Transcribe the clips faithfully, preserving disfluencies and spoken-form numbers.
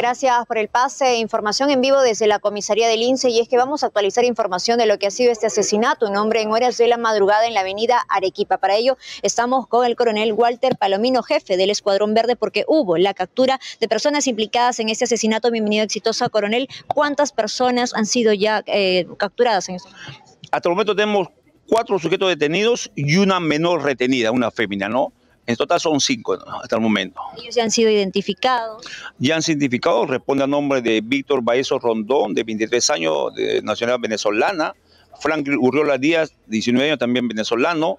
Gracias por el pase. Información en vivo desde la comisaría de Lince, y es que vamos a actualizar información de lo que ha sido este asesinato, un hombre en horas de la madrugada en la avenida Arequipa. Para ello estamos con el coronel Walter Palomino, jefe del Escuadrón Verde, porque hubo la captura de personas implicadas en este asesinato. Bienvenido, exitosa, coronel. ¿Cuántas personas han sido ya eh, capturadas en esto? Hasta el momento tenemos cuatro sujetos detenidos y una menor retenida, una fémina, ¿no? En total son cinco, ¿no?, hasta el momento. ¿Ellos ya han sido identificados? Ya han sido identificados, responde al nombre de Víctor Baezo Rondón, de veintitrés años, de nacionalidad venezolana, Frank Urriola Díaz, diecinueve años, también venezolano,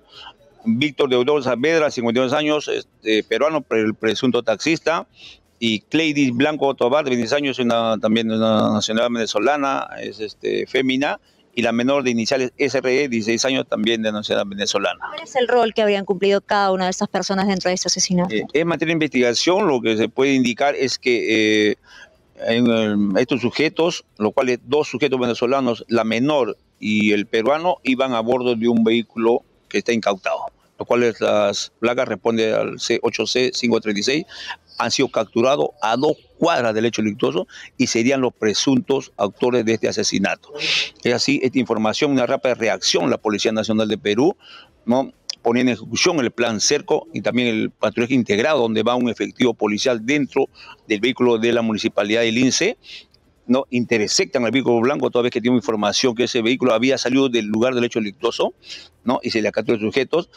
Víctor Deodoro Saavedra, cincuenta y dos años, este, peruano, el presunto taxista, y Cleidis Blanco Otovar, de veintiséis años, una, también una nacionalidad venezolana, es este, fémina, y la menor de iniciales S R E, dieciséis años, también de nacionalidad venezolana. ¿Cuál es el rol que habrían cumplido cada una de estas personas dentro de este asesinato? Eh, en materia de investigación, lo que se puede indicar es que eh, en, en estos sujetos, los cuales dos sujetos venezolanos, la menor y el peruano, iban a bordo de un vehículo que está incautado, los cuales las placas responden al C ocho C cinco tres seis, han sido capturados a dos cuadras del hecho delictuoso y serían los presuntos autores de este asesinato. Es así, esta información, una rápida reacción la Policía Nacional de Perú, ¿no?, poniendo en ejecución el plan cerco y también el patrullaje integrado, donde va un efectivo policial dentro del vehículo de la Municipalidad de Lince, ¿no?, interceptan el vehículo blanco, toda vez que tiene información que ese vehículo había salido del lugar del hecho delictuoso, ¿no?, y se le capturó sujetos.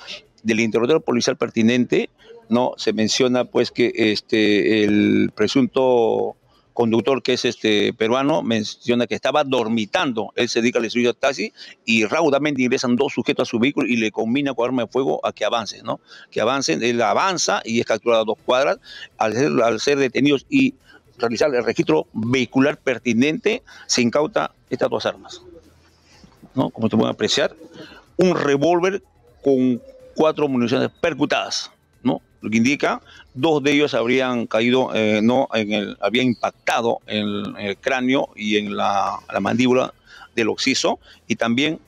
Del interrogatorio policial pertinente, no se menciona pues que este el presunto conductor, que es este peruano, menciona que estaba dormitando. Él se dedica al servicio de taxi y raudamente ingresan dos sujetos a su vehículo y le combina con arma de fuego a que avancen, ¿no? Que avancen, él avanza y es capturado a dos cuadras. Al ser, al ser detenidos y realizar el registro vehicular pertinente, se incauta estas dos armas, ¿no? Como te pueden apreciar, un revólver con cuatro municiones percutadas, ¿no?, lo que indica dos de ellos habrían caído, eh, no, en el, había impactado en el, en el cráneo y en la, la mandíbula del occiso, y también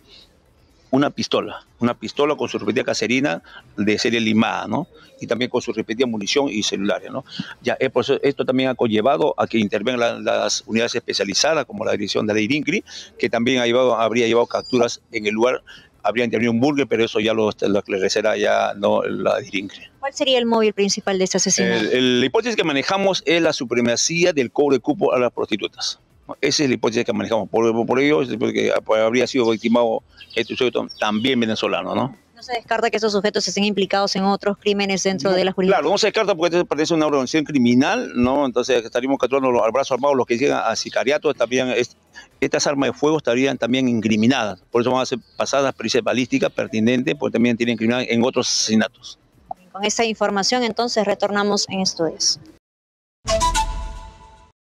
una pistola, una pistola con su repetida caserina de serie limada, ¿no?, y también con su repetida munición y celulares, ¿no? Ya, eh, por eso, esto también ha conllevado a que intervengan la, las unidades especializadas, como la dirección de la Irincri, que también ha llevado, habría llevado capturas en el lugar. Habría intervenido un burger, pero eso ya lo, lo aclarecerá ya, ¿no?, la Irincri. ¿Cuál sería el móvil principal de este asesinato? La hipótesis que manejamos es la supremacía del cobro de cupo a las prostitutas. Esa es la hipótesis que manejamos. Por, por ello, porque habría sido victimado este sujeto también venezolano, ¿no? ¿No se descarta que esos sujetos estén implicados en otros crímenes dentro no, de la jurisdicción? Claro, no se descarta porque esto pertenece a una organización criminal, ¿no? Entonces estaríamos capturando al brazo armado, los que llegan a sicariato, también es, estas armas de fuego estarían también incriminadas. Por eso van a ser pasadas pericias balísticas pertinentes, porque también tienen incriminadas en otros asesinatos. Con esta información entonces retornamos en estudios.